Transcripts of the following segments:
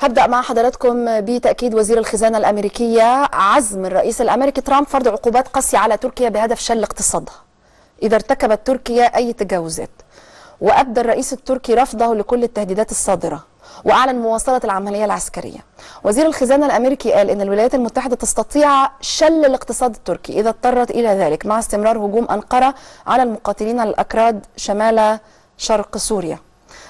هبدأ مع حضراتكم بتأكيد وزير الخزانة الأمريكية عزم الرئيس الأمريكي ترامب فرض عقوبات قاسية على تركيا بهدف شل اقتصادها إذا ارتكبت تركيا أي تجاوزات. وأبدى الرئيس التركي رفضه لكل التهديدات الصادرة وأعلن مواصلة العملية العسكرية. وزير الخزانة الأمريكي قال إن الولايات المتحدة تستطيع شل الاقتصاد التركي إذا اضطرت إلى ذلك مع استمرار هجوم أنقرة على المقاتلين الأكراد شمال شرق سوريا.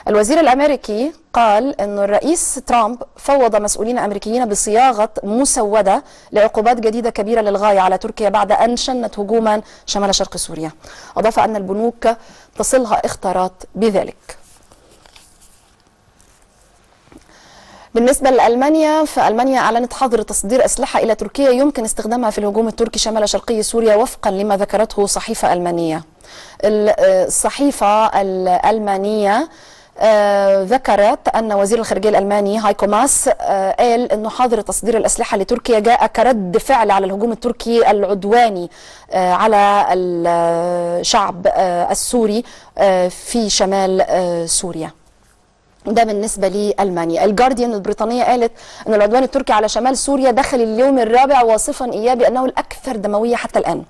الوزير الأمريكي قال أن الرئيس ترامب فوض مسؤولين أمريكيين بصياغة مسودة لعقوبات جديدة كبيرة للغاية على تركيا بعد أن شنت هجوما شمال شرق سوريا. أضاف أن البنوك تصلها اخطارات بذلك. بالنسبة لألمانيا، فألمانيا أعلنت حظر تصدير أسلحة إلى تركيا يمكن استخدامها في الهجوم التركي شمال شرقي سوريا وفقا لما ذكرته صحيفة ألمانية. الصحيفة الألمانية ذكرت أن وزير الخارجية الألماني هايكو ماس قال أنه حظر تصدير الأسلحة لتركيا جاء كرد فعل على الهجوم التركي العدواني على الشعب السوري في شمال سوريا. ده بالنسبة لألمانيا. الجارديان البريطانية قالت أن العدوان التركي على شمال سوريا دخل اليوم الرابع واصفا إياه بأنه الأكثر دموية حتى الآن.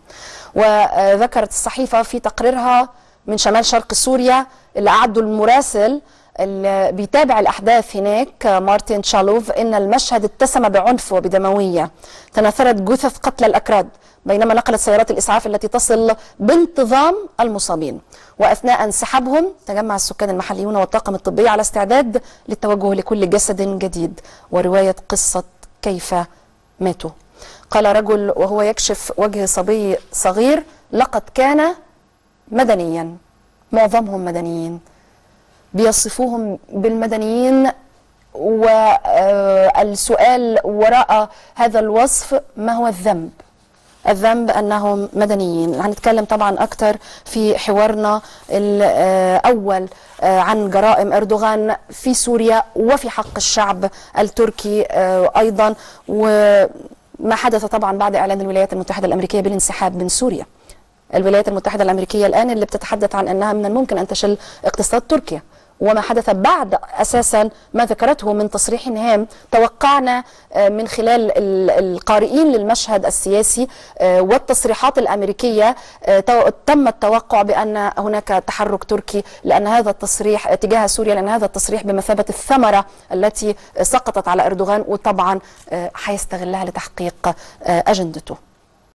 وذكرت الصحيفة في تقريرها من شمال شرق سوريا اللي أعده المراسل اللي بيتابع الأحداث هناك مارتن تشالوف إن المشهد اتسم بعنف وبدموية، تناثرت جثث قتلى الأكراد بينما نقلت سيارات الإسعاف التي تصل بانتظام المصابين، وأثناء انسحابهم تجمع السكان المحليون والطاقم الطبي على استعداد للتوجه لكل جسد جديد ورواية قصة كيف ماتوا. قال رجل وهو يكشف وجه صبي صغير لقد كان مدنيا، معظمهم مدنيين، بيصفوهم بالمدنيين، والسؤال وراء هذا الوصف ما هو الذنب؟ الذنب أنهم مدنيين. هنتكلم طبعا أكتر في حوارنا الأول عن جرائم إردوغان في سوريا وفي حق الشعب التركي أيضا، وما حدث طبعا بعد إعلان الولايات المتحدة الأمريكية بالانسحاب من سوريا. الولايات المتحدة الأمريكية الآن اللي بتتحدث عن أنها من الممكن أن تشل اقتصاد تركيا، وما حدث بعد أساسا ما ذكرته من تصريح هام توقعنا من خلال القارئين للمشهد السياسي والتصريحات الأمريكية تم التوقع بأن هناك تحرك تركي لأن هذا التصريح تجاه سوريا، لأن هذا التصريح بمثابة الثمرة التي سقطت على إردوغان وطبعا هيستغلها لتحقيق أجندته.